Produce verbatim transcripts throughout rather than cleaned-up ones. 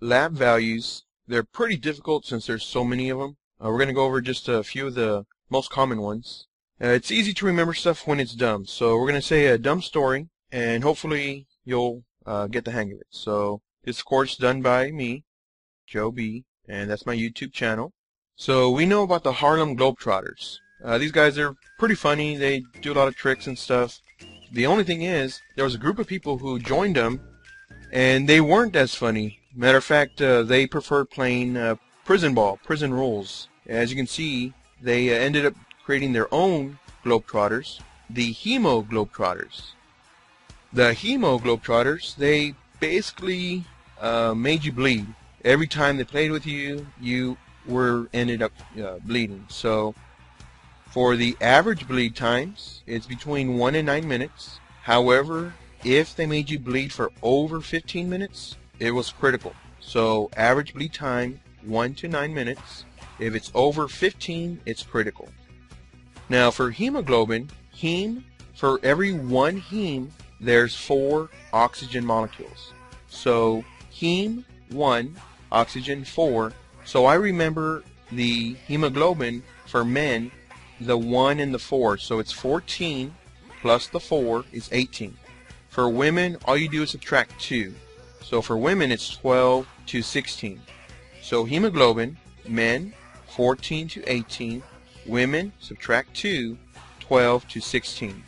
lab values, they're pretty difficult since there's so many of them. Uh, we're going to go over just a few of the most common ones. Uh, it's easy to remember stuff when it's dumb, so we're going to say a dumb story, and hopefully you'll uh, get the hang of it. So this course done by me, Joe B, and that's my YouTube channel. So we know about the Harlem Globetrotters. Uh, these guys are pretty funny. They do a lot of tricks and stuff. The only thing is, there was a group of people who joined them, and they weren't as funny. Matter of fact, uh, they preferred playing uh, prison ball, prison rules. As you can see, they uh, ended up creating their own Globetrotters, the Hemo Globetrotters. The Hemo Globetrotters, they basically uh, made you bleed. Every time they played with you, you were ended up uh, bleeding. So for the average bleed times, it's between one and nine minutes. However, if they made you bleed for over fifteen minutes, it was critical. So average bleed time, one to nine minutes. If it's over fifteen, it's critical. Now for hemoglobin, heme, for every one heme, there's four oxygen molecules. So heme, one, oxygen, four. So I remember the hemoglobin for men, the one and the four. So it's fourteen plus the four is eighteen. For women, all you do is subtract two. So for women, it's twelve to sixteen. So hemoglobin, men, fourteen to eighteen. Women, subtract two, twelve to sixteen.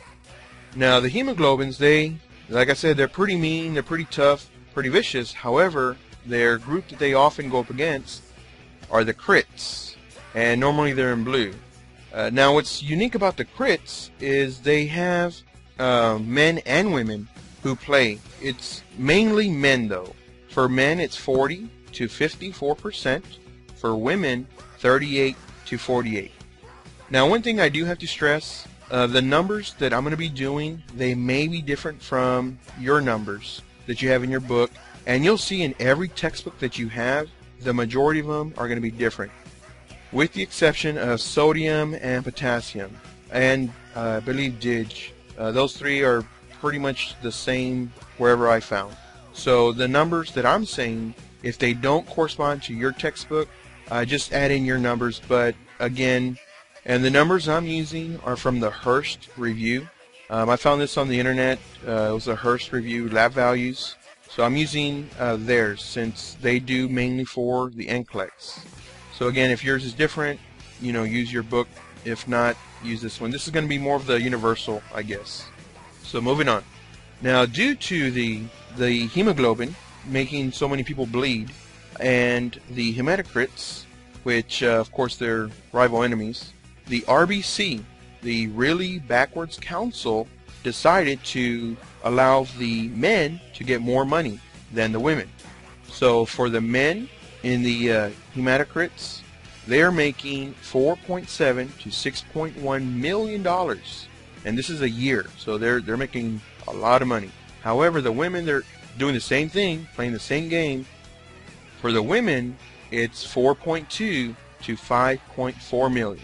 Now the hemoglobins, they, like I said, they're pretty mean, they're pretty tough, pretty vicious. However, their group that they often go up against are the crits, and normally they're in blue. Uh, now what's unique about the crits is they have uh, men and women who play. It's mainly men though. For men, it's forty to fifty-four percent. For women, thirty-eight to forty-eight. Now one thing I do have to stress, uh, the numbers that I'm going to be doing, they may be different from your numbers that you have in your book. And you'll see in every textbook that you have, the majority of them are going to be different, with the exception of sodium and potassium, and uh, I believe dig. Uh, those three are pretty much the same wherever I found. So the numbers that I'm saying, if they don't correspond to your textbook, uh, just add in your numbers. But again, and the numbers I'm using are from the Hearst Review. Um, I found this on the internet. Uh, it was the Hearst Review lab values. So I'm using uh, theirs since they do mainly for the N C L E X. So again, if yours is different, you know, use your book. If not, use this one. This is going to be more of the universal, I guess. So moving on. Now, due to the the hemoglobin making so many people bleed, and the hematocrits, which uh, of course they're rival enemies, the R B C, the Really Backwards Council, decided to allow the men to get more money than the women. So for the men in the uh, hematocrits, they're making four point seven to six point one million dollars, and this is a year, so they're they're making a lot of money. However, the women, they're doing the same thing, playing the same game. For the women, it's four point two to five point four million.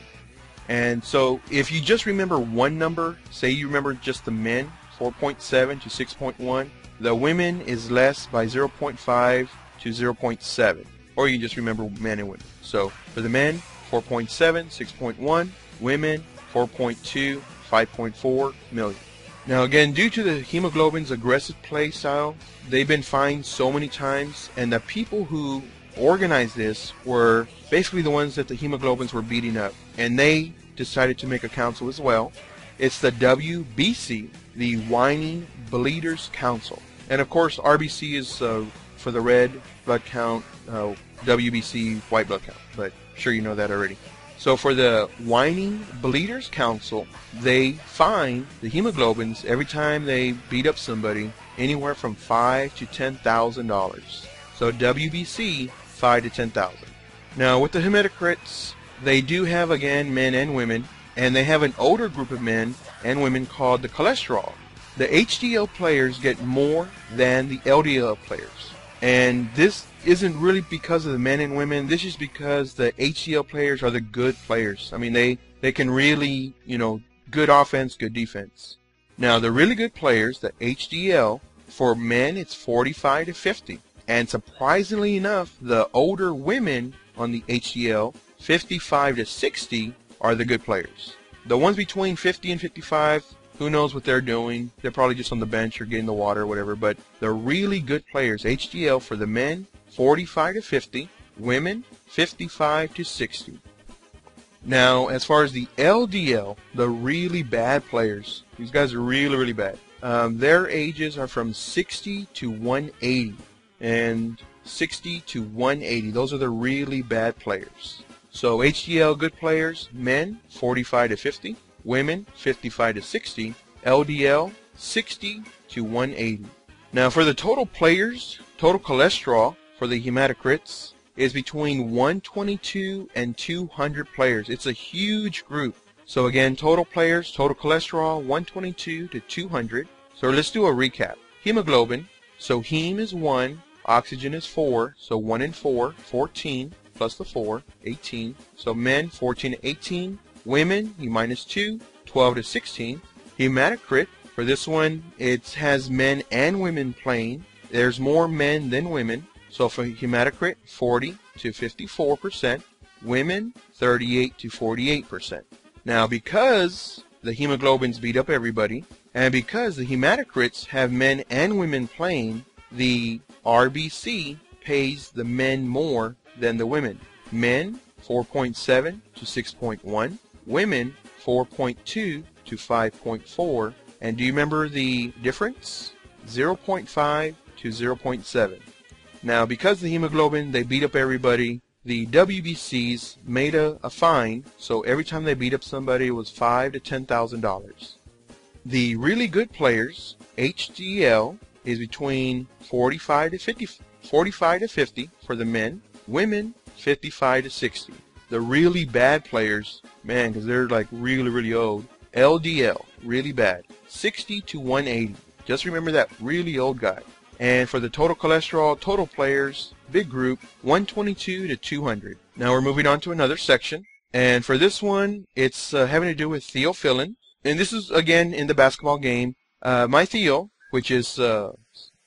And so if you just remember one number, say you remember just the men, four point seven to six point one, the women is less by zero point five to zero point seven, or you just remember men and women. So for the men, four point seven, six point one, women, four point two, five point four million. Now again, due to the hemoglobin's aggressive play style, they've been fined so many times, and the people who organized this were basically the ones that the hemoglobins were beating up, and they decided to make a council as well. It's the W B C, the Whining Bleeders Council, and of course R B C is uh, for the red blood count, uh, W B C white blood count, but I'm sure you know that already. So for the Whining Bleeders Council, they fine the hemoglobins every time they beat up somebody anywhere from five to ten thousand dollars. So W B C, five to ten thousand. Now with the hematocrits, they do have, again, men and women, and they have an older group of men and women called the cholesterol. The H D L players get more than the L D L players, and this isn't really because of the men and women. This is because the H D L players are the good players. I mean, they they can really, you know, good offense, good defense. Now the really good players, the H D L, for men it's forty-five to fifty. And surprisingly enough, the older women on the H D L, fifty-five to sixty, are the good players. The ones between fifty and fifty-five, who knows what they're doing. They're probably just on the bench or getting the water or whatever. But the really good players, H D L for the men, forty-five to fifty, women, fifty-five to sixty. Now, as far as the L D L, the really bad players, these guys are really, really bad. Um, their ages are from sixty to one eighty. And sixty to one eighty, those are the really bad players. So H D L good players, men, forty-five to fifty, women, fifty-five to sixty, L D L, sixty to one eighty. Now for the total players, total cholesterol for the hematocrits is between one twenty-two and two hundred players. It's a huge group. So again, total players, total cholesterol, one twenty-two to two hundred. So let's do a recap. Hemoglobin, so heme is one, oxygen is four, so one and four, fourteen, plus the four, eighteen. So men, fourteen to eighteen. Women, you minus two, twelve to sixteen. Hematocrit, for this one, it has men and women playing. There's more men than women. So for hematocrit, forty to fifty-four percent. Women, thirty-eight to forty-eight percent. Now, because the hemoglobins beat up everybody, and because the hematocrits have men and women playing, the R B C pays the men more than the women. Men, four point seven to six point one. Women, four point two to five point four. And do you remember the difference? zero point five to zero point seven. Now, because the hemoglobin, they beat up everybody, the W B Cs made a, a fine, so every time they beat up somebody, it was five thousand to ten thousand dollars. The really good players, H D L, is between forty-five to fifty, forty-five to fifty for the men, women fifty-five to sixty. The really bad players, man, because they're like really, really old. L D L, really bad, sixty to one eighty. Just remember that really old guy. And for the total cholesterol, total players, big group, one twenty-two to two hundred. Now we're moving on to another section. And for this one, it's uh, having to do with theophylline. And this is, again, in the basketball game. Uh, my Theo, which is uh,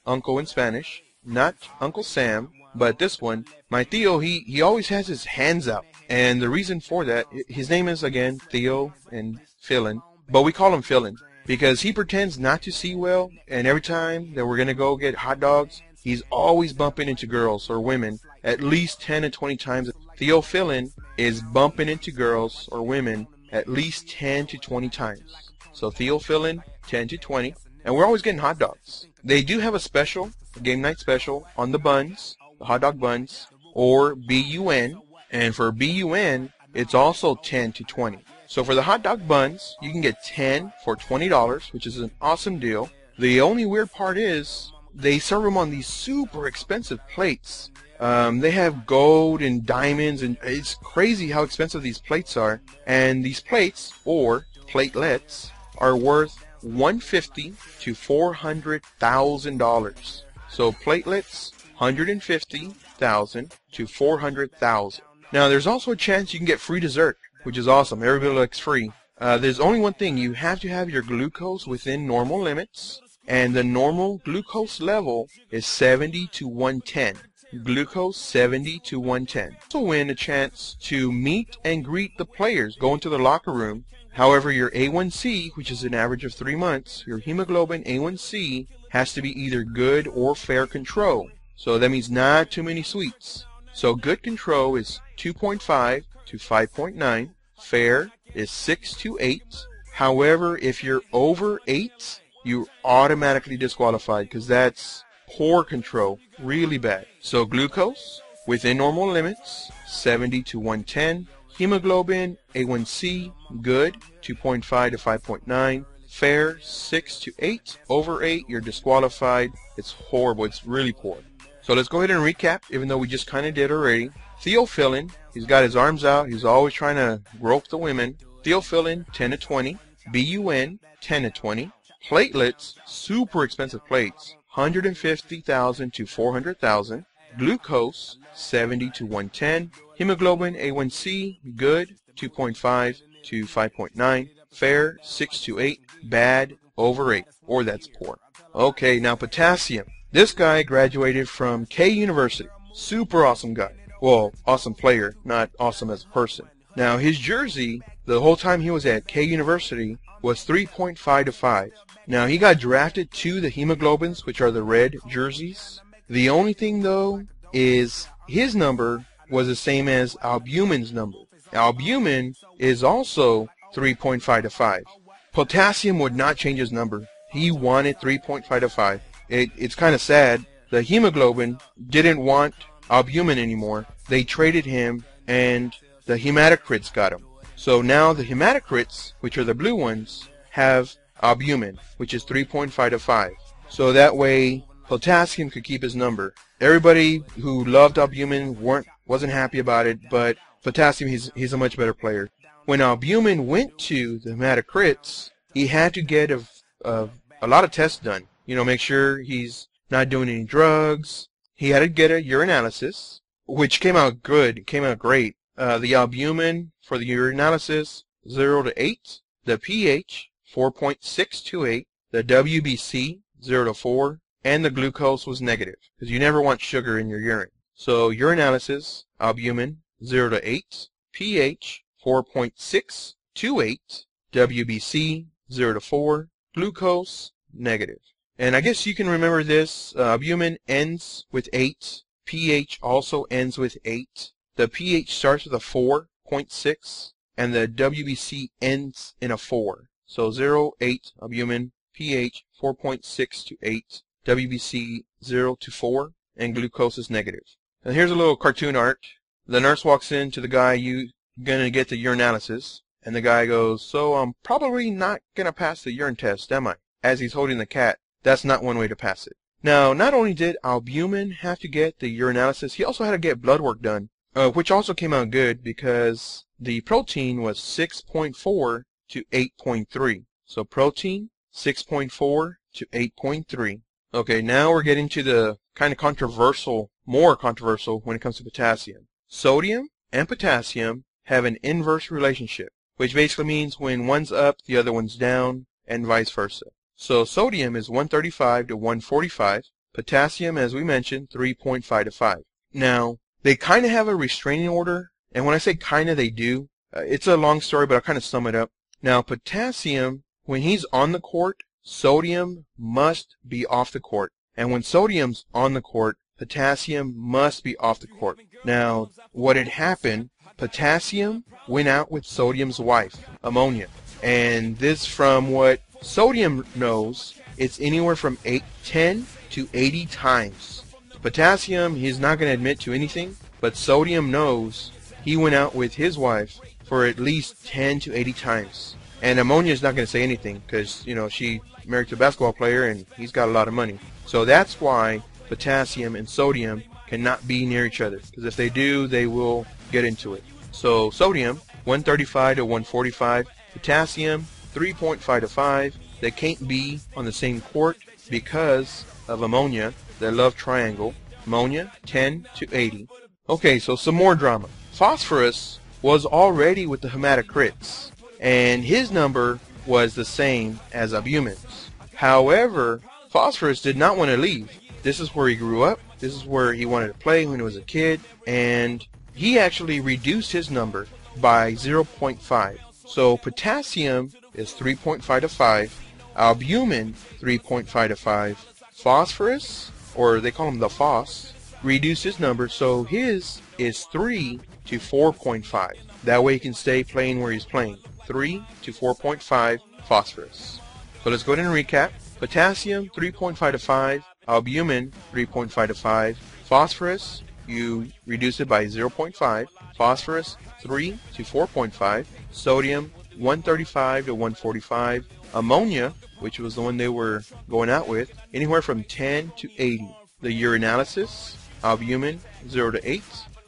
uncle in Spanish, not Uncle Sam, but this one, my Theo, he, he always has his hands out. And the reason for that, his name is, again, Theo and Philin, but we call him Philin because he pretends not to see well, and every time that we're going to go get hot dogs, he's always bumping into girls or women at least ten and twenty times. Theo Philin is bumping into girls or women at least ten to twenty times. So Theo Philin, ten to twenty. And we're always getting hot dogs. They do have a special, a game night special, on the buns, the hot dog buns, or B U N. And for B U N, it's also ten to twenty. So for the hot dog buns, you can get ten for twenty dollars, which is an awesome deal. The only weird part is they serve them on these super expensive plates. Um, they have gold and diamonds, and it's crazy how expensive these plates are. And these plates, or platelets, are worth one hundred fifty thousand to four hundred thousand dollars. So platelets, one hundred fifty thousand to four hundred thousand. Now there's also a chance you can get free dessert, which is awesome. Everybody likes free. Uh, there's only one thing: you have to have your glucose within normal limits, and the normal glucose level is seventy to one ten. Glucose seventy to one ten. Also win a chance to meet and greet the players. Go into the locker room. However, your A one C, which is an average of three months, your hemoglobin A one C has to be either good or fair control. So that means not too many sweets. So good control is two point five to five point nine. Fair is six to eight. However, if you're over eight, you're automatically disqualified because that's poor control, really bad. So glucose within normal limits, seventy to one ten. Hemoglobin A one C, good, two point five to five point nine, fair, six to eight, over eight, you're disqualified. It's horrible, it's really poor. So let's go ahead and recap, even though we just kind of did already. Theophylline, he's got his arms out, he's always trying to grope the women. Theophylline, ten to twenty, B U N, ten to twenty, platelets, super expensive plates, one hundred fifty thousand to four hundred thousand, glucose, seventy to one ten, hemoglobin A one C, good, two point five to five point nine, fair, six to eight, bad, over eight, or that's poor. Okay, now potassium. This guy graduated from K University. Super awesome guy. Well, awesome player, not awesome as a person. Now, his jersey, the whole time he was at K University, was three point five to five. Now, he got drafted to the hemoglobins, which are the red jerseys. The only thing, though, is his number was the same as albumin's number. Albumin is also three point five to five. Potassium would not change his number. He wanted three point five to five. It, it's kind of sad. The hemoglobin didn't want albumin anymore. They traded him, and the hematocrits got him. So now the hematocrits, which are the blue ones, have albumin, which is three point five to five. So that way, potassium could keep his number. Everybody who loved albumin weren't wasn't happy about it, but potassium, he's, he's a much better player. When albumin went to the hematocrits, he had to get a, a, a lot of tests done. You know, make sure he's not doing any drugs. He had to get a urinalysis, which came out good. It came out great. Uh, the albumin for the urinalysis, zero to eight. The pH, four point six two eight. The W B C, zero to four. And the glucose was negative, because you never want sugar in your urine. So urinalysis, albumin, zero to eight. pH, four point six two eight. W B C, zero to four. Glucose, negative. And I guess you can remember this. Uh, albumin ends with eight. pH also ends with eight. The pH starts with a four point six, and the W B C ends in a four. So zero, eight, albumin, pH four point six to eight, W B C zero to four, and glucose is negative. And here's a little cartoon art. The nurse walks in to the guy, you gonna get the urinalysis, and the guy goes, so I'm probably not gonna pass the urine test, am I? As he's holding the cat. That's not one way to pass it. Now, not only did albumin have to get the urinalysis, he also had to get blood work done. Uh, which also came out good because the protein was six point four to eight point three. So protein, six point four to eight point three. Okay, now we're getting to the kind of controversial, more controversial when it comes to potassium. Sodium and potassium have an inverse relationship, which basically means when one's up, the other one's down, and vice versa. So sodium is one thirty-five to one forty-five. Potassium, as we mentioned, three point five to five. Now, they kind of have a restraining order, and when I say kind of, they do. Uh, it's a long story, but I'll kind of sum it up. Now, potassium, when he's on the court, sodium must be off the court. And when sodium's on the court, potassium must be off the court. Now, what had happened, potassium went out with sodium's wife, Ammonia. And this, from what sodium knows, it's anywhere from eight, ten to eighty times. Potassium, he's not going to admit to anything, but sodium knows he went out with his wife for at least ten to eighty times. And Ammonia is not going to say anything because, you know, she married to a basketball player and he's got a lot of money. So that's why potassium and sodium cannot be near each other, because if they do, they will get into it. So sodium, one thirty-five to one forty-five. Potassium, three point five to five. They can't be on the same court because of Ammonia. Their love triangle, ammonia, ten to eighty. Okay, so some more drama. Phosphorus was already with the hematocrits, and his number was the same as albumin's. However, Phosphorus did not want to leave. This is where he grew up. This is where he wanted to play when he was a kid, and he actually reduced his number by zero point five. So potassium is three point five to five, albumin three point five to five, phosphorus, or they call him the Phos, reduced his number, so his is three to four point five. That way he can stay playing where he's playing. three to four point five phosphorus. So let's go ahead and recap. Potassium, three point five to five. Albumin, three point five to five. Phosphorus, you reduce it by zero point five. Phosphorus, three to four point five. Sodium, one thirty-five to one forty-five. Ammonia, which was the one they were going out with, anywhere from ten to eighty. The urinalysis, albumin, zero to eight.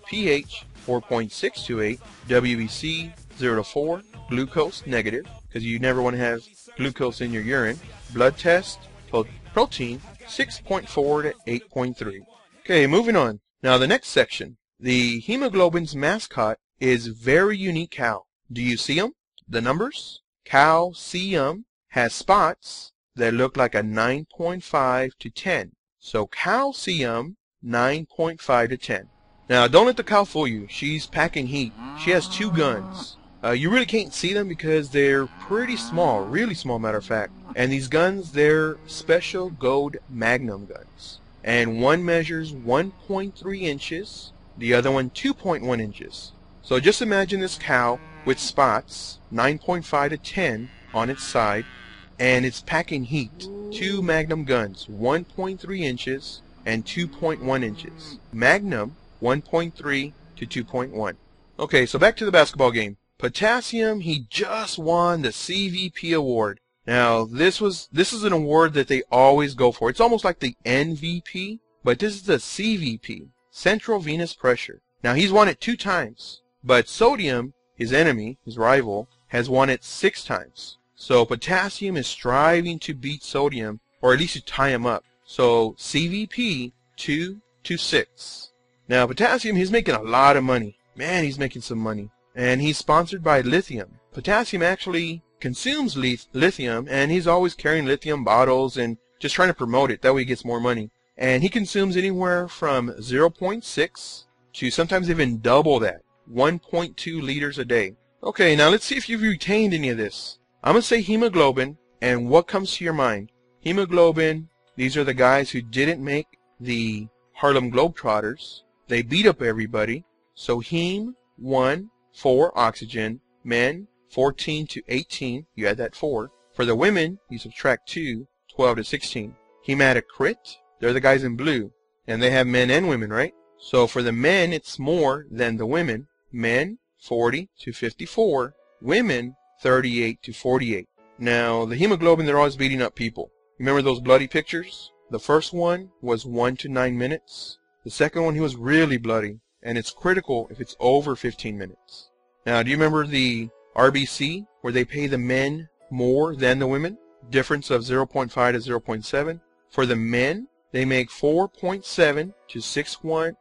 pH, four point six two eight. W B C, zero to four. Glucose, negative, because you never want to have glucose in your urine. Blood test, protein, six point four to eight point three. Okay, moving on. Now the next section. The hemoglobin's mascot is very unique cow. Do you see them? The numbers? Calcium has spots that look like a nine point five to ten. So calcium, nine point five to ten. Now, don't let the cow fool you. She's packing heat. She has two guns. Uh, you really can't see them because they're pretty small, really small, matter of fact. And these guns, they're special gold magnum guns. And one measures one point three inches, the other one two point one inches. So just imagine this cow with spots, nine point five to ten on its side, and it's packing heat. Two magnum guns, one point three inches and two point one inches. Magnum, one point three to two point one. Okay, so back to the basketball game. Potassium, he just won the C V P award. Now, this was this is an award that they always go for. It's almost like the N V P, but this is the C V P, central venous pressure. Now, he's won it two times, but sodium, his enemy, his rival, has won it six times. So potassium is striving to beat sodium, or at least to tie him up. So C V P, two to six. Now, potassium, he's making a lot of money. Man, he's making some money. And he's sponsored by lithium. Potassium actually consumes lithium, and he's always carrying lithium bottles and just trying to promote it. That way he gets more money. And he consumes anywhere from zero point six to sometimes even double that, one point two liters a day. Okay, now let's see if you've retained any of this. I'm going to say hemoglobin, and what comes to your mind? Hemoglobin, these are the guys who didn't make the Harlem Globetrotters. They beat up everybody. So heme, one, four, oxygen. Men, fourteen to eighteen. You add that four. For the women, you subtract two, twelve to sixteen. Hematocrit, they're the guys in blue. And they have men and women, right? So for the men, it's more than the women. Men, forty to fifty-four. Women, thirty-eight to forty-eight. Now, the hemoglobin, they're always beating up people. Remember those bloody pictures? The first one was one to nine minutes. The second one, he was really bloody, and it's critical if it's over fifteen minutes. Now, do you remember the R B C, where they pay the men more than the women? Difference of zero point five to zero point seven. For the men, they make four point seven to six point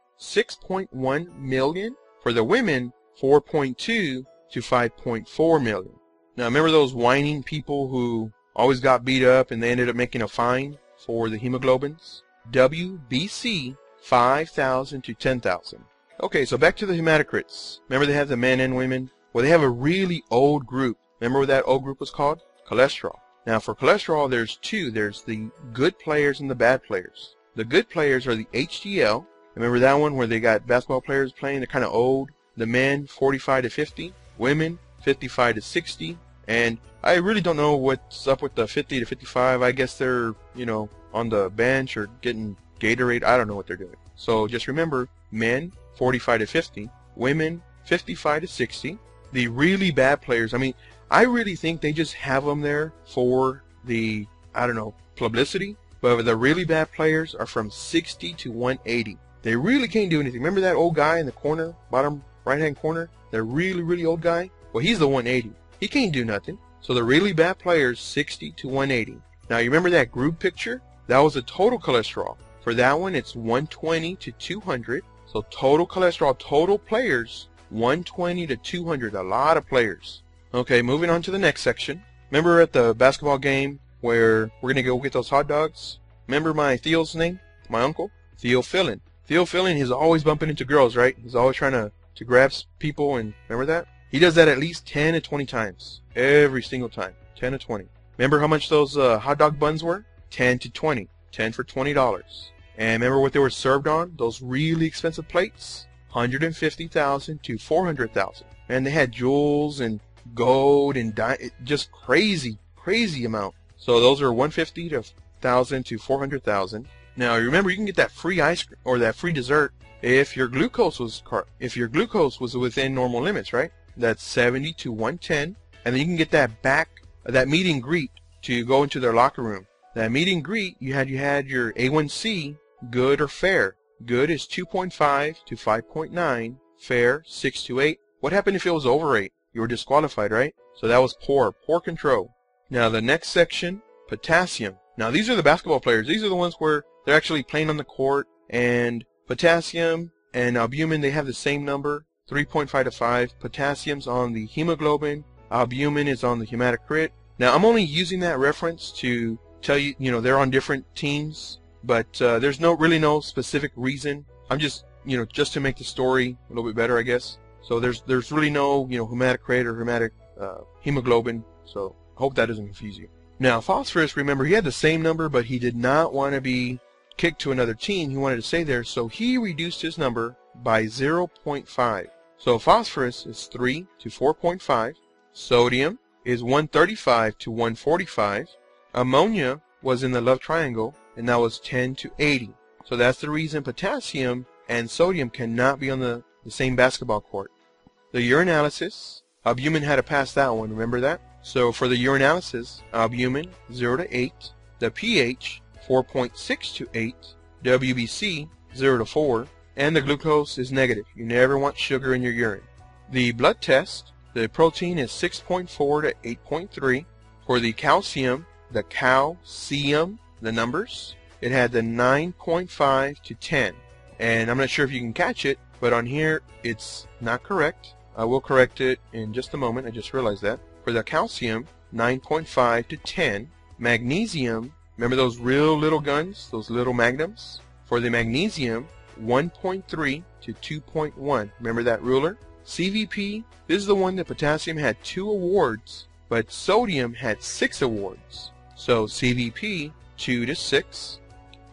one million. For the women, four point two to five point four million. Now, remember those whining people who always got beat up and they ended up making a fine for the hemoglobins? W B C, five thousand to ten thousand. Okay, so back to the hematocrits. Remember they have the men and women? Well, they have a really old group. Remember what that old group was called? Cholesterol. Now, for cholesterol, there's two. There's the good players and the bad players. The good players are the H D L. Remember that one where they got basketball players playing? They're kind of old. The men, forty-five to fifty. Women, fifty-five to sixty. And I really don't know what's up with the fifty to fifty-five. I guess they're, you know, on the bench or getting Gatorade, I don't know what they're doing. So just remember, men, forty-five to fifty, women, fifty-five to sixty. The really bad players, I mean, I really think they just have them there for the, I don't know, publicity. But the really bad players are from sixty to one eighty. They really can't do anything. Remember that old guy in the corner, bottom right-hand corner? That really, really old guy? Well, he's the one eighty. He can't do nothing. So the really bad players, sixty to one eighty. Now, you remember that group picture? That was the total cholesterol. For that one, it's one twenty to two hundred. So total cholesterol, total players, one twenty to two hundred. A lot of players. Okay, moving on to the next section. Remember at the basketball game where we're going to go get those hot dogs? Remember my Theo's name? My uncle? Theophylline. Theophylline is always bumping into girls, right? He's always trying to, to grab people, and remember that? He does that at least ten to twenty times. Every single time. ten to twenty. Remember how much those uh, hot dog buns were? ten to twenty. ten for twenty dollars. And remember what they were served on? Those really expensive plates? one hundred fifty thousand to four hundred thousand. And they had jewels and gold and di just crazy, crazy amount. So those are one hundred fifty thousand to four hundred thousand. Now remember, you can get that free ice cream or that free dessert if your glucose was car if your glucose was within normal limits, right? That's seventy to one ten. And then you can get that back that meet and greet to go into their locker room. That meet and greet, you had you had your A one C. Good or fair? Good is two point five to five point nine. Fair, six to eight. What happened if it was over eight? You were disqualified, right? So that was poor, poor control. Now the next section, potassium. Now these are the basketball players. These are the ones where they're actually playing on the court. And potassium and albumin, they have the same number, three point five to five. Potassium's on the hemoglobin. Albumin is on the hematocrit. Now I'm only using that reference to tell you, you know, they're on different teams. But uh, there's no really no specific reason. I'm just, you know, just to make the story a little bit better, I guess. So there's there's really no, you know, hematocrit or hematic uh, hemoglobin. So I hope that doesn't confuse you. Now, Phosphorus, remember, he had the same number, but he did not want to be kicked to another team. He wanted to stay there, so he reduced his number by zero point five. So Phosphorus is three to four point five. Sodium is one thirty-five to one forty-five. Ammonia was in the love triangle, and that was ten to eighty. So that's the reason potassium and sodium cannot be on the, the same basketball court. The urinalysis, albumin had to pass that one, remember that? So for the urinalysis, albumin zero to eight, the pH four point six to eight, W B C zero to four, and the glucose is negative. You never want sugar in your urine. The blood test, the protein is six point four to eight point three. For the calcium, the calcium, the numbers, it had the nine point five to ten. And I'm not sure if you can catch it, but on here it's not correct. I will correct it in just a moment. I just realized that. For the calcium, nine point five to ten. Magnesium, remember those real little guns, those little magnums? For the magnesium, one point three to two point one. Remember that ruler? C V P, this is the one that potassium had two awards, but sodium had six awards. So C V P, two to six.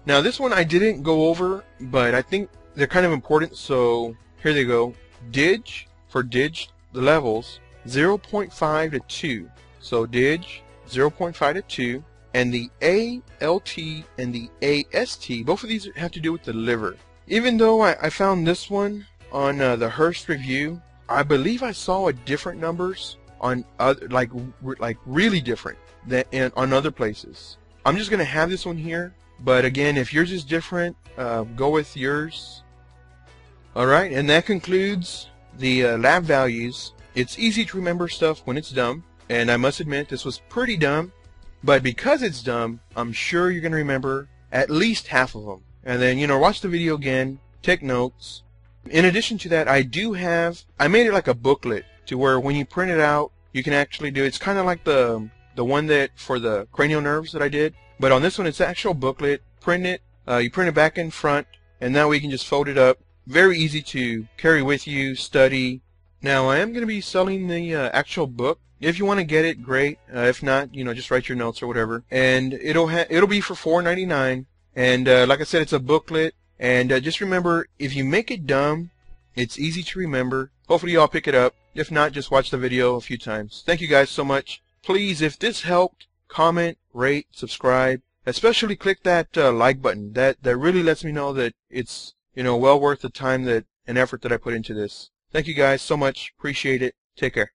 Now this one I didn't go over, but I think they're kind of important, so here they go. Dig, for dig, the levels, zero point five to two. So dig zero point five to two, and the A L T and the A S T, both of these have to do with the liver. Even though I, I found this one on uh, the Hearst Review, I believe I saw a different numbers on other, like like really different than in, on other places. I'm just gonna have this one here, but again, if yours is different, uh, go with yours. All right, and that concludes the uh, lab values. It's easy to remember stuff when it's dumb, and I must admit this was pretty dumb, but because it's dumb, I'm sure you're going to remember at least half of them. And then, you know, watch the video again, take notes. In addition to that, I do have, I made it like a booklet to where when you print it out, you can actually do, it's kind of like the the one that for the cranial nerves that I did, but on this one it's an actual booklet, print it, uh, you print it back in front, and now we can just fold it up. Very easy to carry with you, study. Now, I am going to be selling the uh, actual book. If you want to get it, great. Uh, if not, you know, just write your notes or whatever. And it'll ha it'll be for four ninety-nine. And uh, like I said, it's a booklet. And uh, just remember, if you make it dumb, it's easy to remember. Hopefully, you all pick it up. If not, just watch the video a few times. Thank you guys so much. Please, if this helped, comment, rate, subscribe. Especially click that uh, like button. That, that really lets me know that it's, you know, well worth the time that and effort that I put into this. Thank you guys so much. Appreciate it. Take care.